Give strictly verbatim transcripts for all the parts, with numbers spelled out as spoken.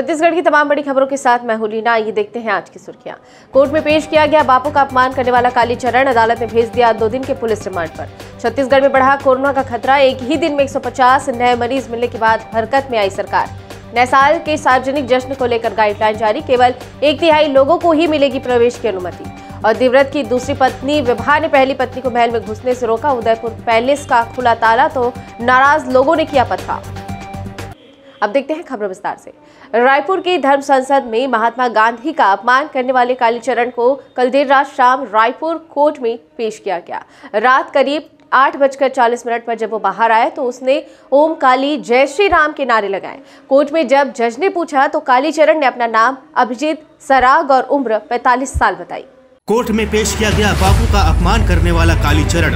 छत्तीसगढ़ की तमाम बड़ी खबरों के साथ मैं हूं लीना। ये देखते हैं आज की सुर्खियां। कोर्ट में पेश किया गया बापू का अपमान करने वाला कालीचरण, अदालत ने भेज दिया दो दिन के पुलिस रिमांड पर। छत्तीसगढ़ में बढ़ा कोरोना का खतरा, एक ही दिन में एक सौ पचास नए मरीज मिलने के बाद हरकत में आई सरकार। नए साल के सार्वजनिक जश्न को लेकर गाइडलाइन जारी, केवल एक तिहाई लोगों को ही मिलेगी प्रवेश की अनुमति। और देवव्रत की दूसरी पत्नी विभा ने पहली पत्नी को महल में घुसने से रोका, उदयपुर पैलेस का खुला ताला तो नाराज लोगों ने किया पथराव। अब देखते हैं खबर विस्तार से। रायपुर की धर्म संसद में महात्मा गांधी का अपमान करने वाले कालीचरण को कल देर रात शाम रायपुर कोर्ट में पेश किया गया। रात करीब आठ बजकर चालीस मिनट पर जब वो बाहर आया तो उसने ओम काली जय श्री राम के नारे लगाए। कोर्ट में जब जज ने पूछा तो कालीचरण ने अपना नाम अभिजीत सराग और उम्र पैंतालीस साल बताई। कोर्ट में पेश किया गया बापू का अपमान करने वाला कालीचरण,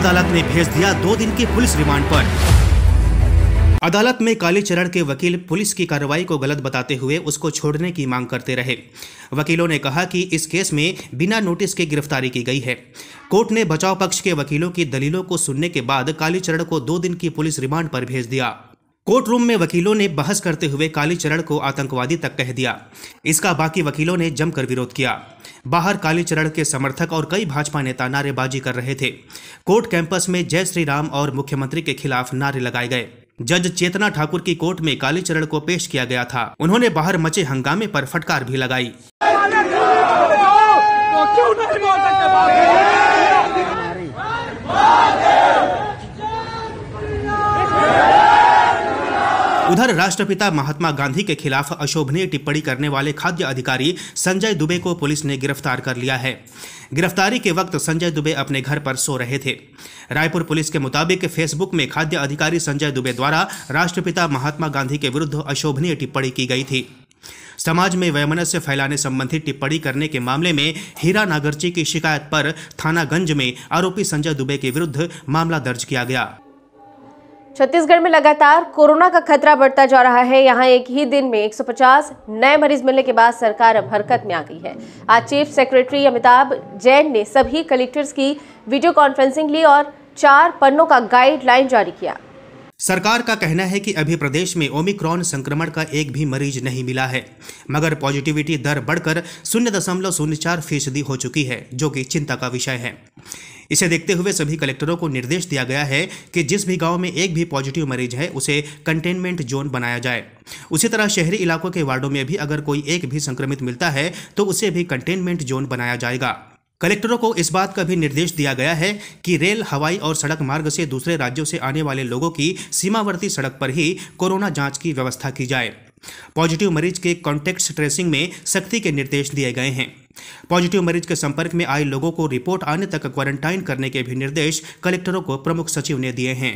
अदालत ने भेज दिया दो दिन के पुलिस रिमांड पर। अदालत में कालीचरण के वकील पुलिस की कार्रवाई को गलत बताते हुए उसको छोड़ने की मांग करते रहे। वकीलों ने कहा कि इस केस में बिना नोटिस के गिरफ्तारी की गई है। कोर्ट ने बचाव पक्ष के वकीलों की दलीलों को सुनने के बाद कालीचरण को दो दिन की पुलिस रिमांड पर भेज दिया। कोर्ट रूम में वकीलों ने बहस करते हुए कालीचरण को आतंकवादी तक कह दिया। इसका बाकी वकीलों ने जमकर विरोध किया। बाहर कालीचरण के समर्थक और कई भाजपा नेता नारेबाजी कर रहे थे। कोर्ट कैंपस में जय श्री राम और मुख्यमंत्री के खिलाफ नारे लगाए गए। जज चेतना ठाकुर की कोर्ट में कालीचरण को पेश किया गया था। उन्होंने बाहर मचे हंगामे पर फटकार भी लगाई। उधर राष्ट्रपिता महात्मा गांधी के खिलाफ अशोभनीय टिप्पणी करने वाले खाद्य अधिकारी संजय दुबे को पुलिस ने गिरफ्तार कर लिया है। गिरफ्तारी के वक्त संजय दुबे अपने घर पर सो रहे थे। रायपुर पुलिस के मुताबिक फेसबुक में खाद्य अधिकारी संजय दुबे द्वारा राष्ट्रपिता महात्मा गांधी के विरुद्ध अशोभनीय टिप्पणी की गई थी। समाज में वैमनस्य फैलाने संबंधी टिप्पणी करने के मामले में हीरा नागर्जी की शिकायत पर थानागंज में आरोपी संजय दुबे के विरुद्ध मामला दर्ज किया गया। छत्तीसगढ़ में लगातार कोरोना का खतरा बढ़ता जा रहा है। यहाँ एक ही दिन में एक सौ पचास नए मरीज मिलने के बाद सरकार अब हरकत में आ गई है। आज चीफ सेक्रेटरी अमिताभ जैन ने सभी कलेक्टर्स की वीडियो कॉन्फ्रेंसिंग ली और चार पन्नों का गाइडलाइन जारी किया। सरकार का कहना है कि अभी प्रदेश में ओमिक्रॉन संक्रमण का एक भी मरीज नहीं मिला है, मगर पॉजिटिविटी दर बढ़कर शून्य दशमलव शून्य चार फीसदी हो चुकी है, जो कि चिंता का विषय है। इसे देखते हुए सभी कलेक्टरों को निर्देश दिया गया है कि जिस भी गांव में एक भी पॉजिटिव मरीज है उसे कंटेनमेंट जोन बनाया जाए। उसी तरह शहरी इलाकों के वार्डों में भी अगर कोई एक भी संक्रमित मिलता है तो उसे भी कंटेनमेंट जोन बनाया जाएगा। कलेक्टरों को इस बात का भी निर्देश दिया गया है कि रेल, हवाई और सड़क मार्ग से दूसरे राज्यों से आने वाले लोगों की सीमावर्ती सड़क पर ही कोरोना जांच की व्यवस्था की जाए। पॉजिटिव मरीज के कॉन्टैक्ट ट्रेसिंग में सख्ती के निर्देश दिए गए हैं। पॉजिटिव मरीज के संपर्क में आए लोगों को रिपोर्ट आने तक क्वारंटाइन करने के भी निर्देश कलेक्टरों को प्रमुख सचिव ने दिए हैं।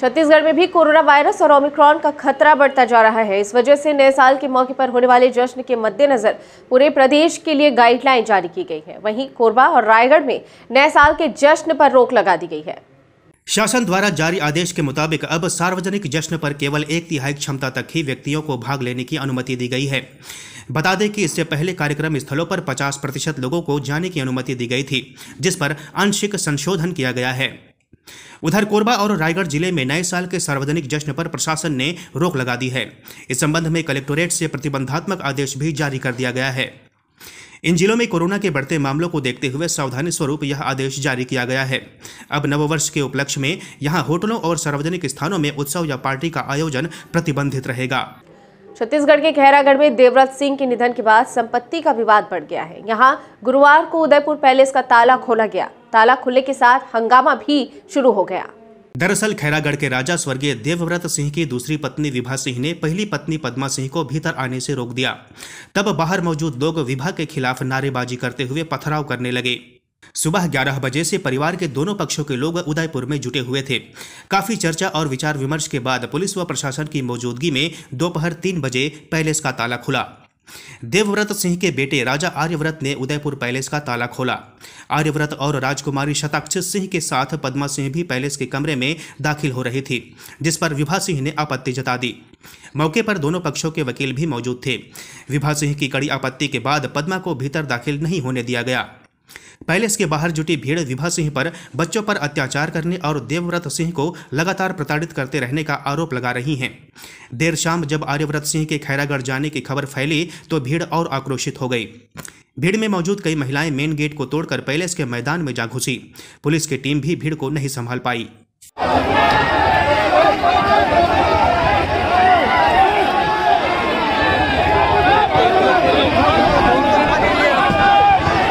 छत्तीसगढ़ में भी कोरोना वायरस और ओमिक्रॉन का खतरा बढ़ता जा रहा है। इस वजह से नए साल के मौके पर होने वाले जश्न के मद्देनजर पूरे प्रदेश के लिए गाइडलाइन जारी की गई है। वहीं कोरबा और रायगढ़ में नए साल के जश्न पर रोक लगा दी गई है। शासन द्वारा जारी आदेश के मुताबिक अब सार्वजनिक जश्न पर केवल एक तिहाई क्षमता तक ही व्यक्तियों को भाग लेने की अनुमति दी गई है। बता दें कि इससे पहले कार्यक्रम स्थलों पर पचास प्रतिशत लोगों को जाने की अनुमति दी गई थी, जिस पर आंशिक संशोधन किया गया है। उधर कोरबा और रायगढ़ जिले में नए साल के सार्वजनिक जश्न पर प्रशासन ने रोक लगा दी है। इस संबंध में कलेक्टोरेट से प्रतिबंधात्मक आदेश भी जारी कर दिया गया है। इन जिलों में कोरोना के बढ़ते मामलों को देखते हुए सावधानी स्वरूप यह आदेश जारी किया गया है। अब नववर्ष के उपलक्ष्य में यहां होटलों और सार्वजनिक स्थानों में उत्सव या पार्टी का आयोजन प्रतिबंधित रहेगा। छत्तीसगढ़ के खैरागढ़ में देवव्रत सिंह के निधन के बाद संपत्ति का विवाद बढ़ गया है। यहाँ गुरुवार को उदयपुर पैलेस का ताला खोला गया। ताला खुलने के साथ हंगामा भी शुरू हो गया। दरअसल खैरागढ़ के राजा स्वर्गीय देवव्रत सिंह की दूसरी पत्नी विभा सिंह ने पहली पत्नी पद्मा सिंह को भीतर आने से रोक दिया। तब बाहर मौजूद लोग विभा के खिलाफ नारेबाजी करते हुए पथराव करने लगे। सुबह ग्यारह बजे से परिवार के दोनों पक्षों के लोग उदयपुर में जुटे हुए थे। काफी चर्चा और विचार विमर्श के बाद पुलिस व प्रशासन की मौजूदगी में दोपहर तीन बजे पैलेस का ताला खुला। देवव्रत सिंह के बेटे राजा आर्यव्रत ने उदयपुर पैलेस का ताला खोला। आर्यव्रत और राजकुमारी शतक्ष सिंह के साथ पद्मा सिंह भी पैलेस के कमरे में दाखिल हो रही थी, जिस पर विभा सिंह ने आपत्ति जता दी। मौके पर दोनों पक्षों के वकील भी मौजूद थे। विभा सिंह की कड़ी आपत्ति के बाद पद्मा को भीतर दाखिल नहीं होने दिया गया। पैलेस के बाहर जुटी भीड़ विभा सिंह पर बच्चों पर अत्याचार करने और देवव्रत सिंह को लगातार प्रताड़ित करते रहने का आरोप लगा रही हैं। देर शाम जब आर्यव्रत सिंह के खैरागढ़ जाने की खबर फैली तो भीड़ और आक्रोशित हो गई। भीड़ में मौजूद कई महिलाएं मेन गेट को तोड़कर पैलेस के मैदान में जा घुसी। पुलिस की टीम भी भीड़ को नहीं संभाल पाई।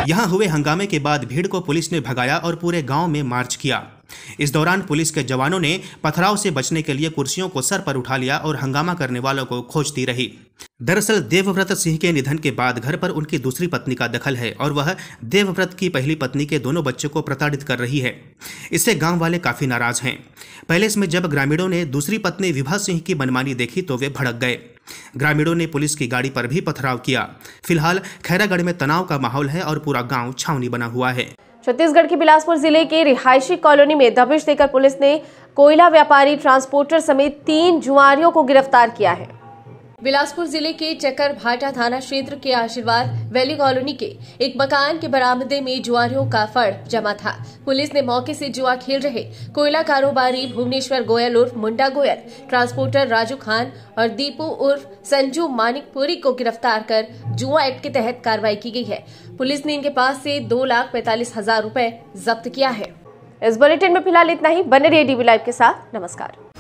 यहाँ हुए हंगामे के बाद भीड़ को पुलिस ने भगाया और पूरे गांव में मार्च किया। इस दौरान पुलिस के जवानों ने पथराव से बचने के लिए कुर्सियों को सर पर उठा लिया और हंगामा करने वालों को खोजती रही। दरअसल देवव्रत सिंह के निधन के बाद घर पर उनकी दूसरी पत्नी का दखल है और वह देवव्रत की पहली पत्नी के दोनों बच्चों को प्रताड़ित कर रही है। इससे गांव वाले काफी नाराज हैं। पैलेस में जब ग्रामीणों ने दूसरी पत्नी विभा सिंह की मनमानी देखी तो वे भड़क गए। ग्रामीणों ने पुलिस की गाड़ी पर भी पथराव किया। फिलहाल खैरागढ़ में तनाव का माहौल है और पूरा गाँव छावनी बना हुआ है। छत्तीसगढ़ के बिलासपुर जिले के रिहायशी कॉलोनी में दबिश देकर पुलिस ने कोयला व्यापारी, ट्रांसपोर्टर समेत तीन जुआरियों को गिरफ्तार किया है। बिलासपुर जिले के चक्करभाटा थाना क्षेत्र के आशीर्वाद वैली कॉलोनी के एक मकान के बरामदे में जुआरियों का फड़ जमा था। पुलिस ने मौके से जुआ खेल रहे कोयला कारोबारी भुवनेश्वर गोयल उर्फ मुंडा गोयल, ट्रांसपोर्टर राजू खान और दीपू उर्फ संजू मानिकपुरी को गिरफ्तार कर जुआ एक्ट के तहत कार्रवाई की गई है। पुलिस ने इनके पास से दो लाख पैंतालीस हजार रूपए जब्त किया है। इस बुलेटिन में फिलहाल इतना ही। बने रहिए डीवी लाइव के साथ। नमस्कार।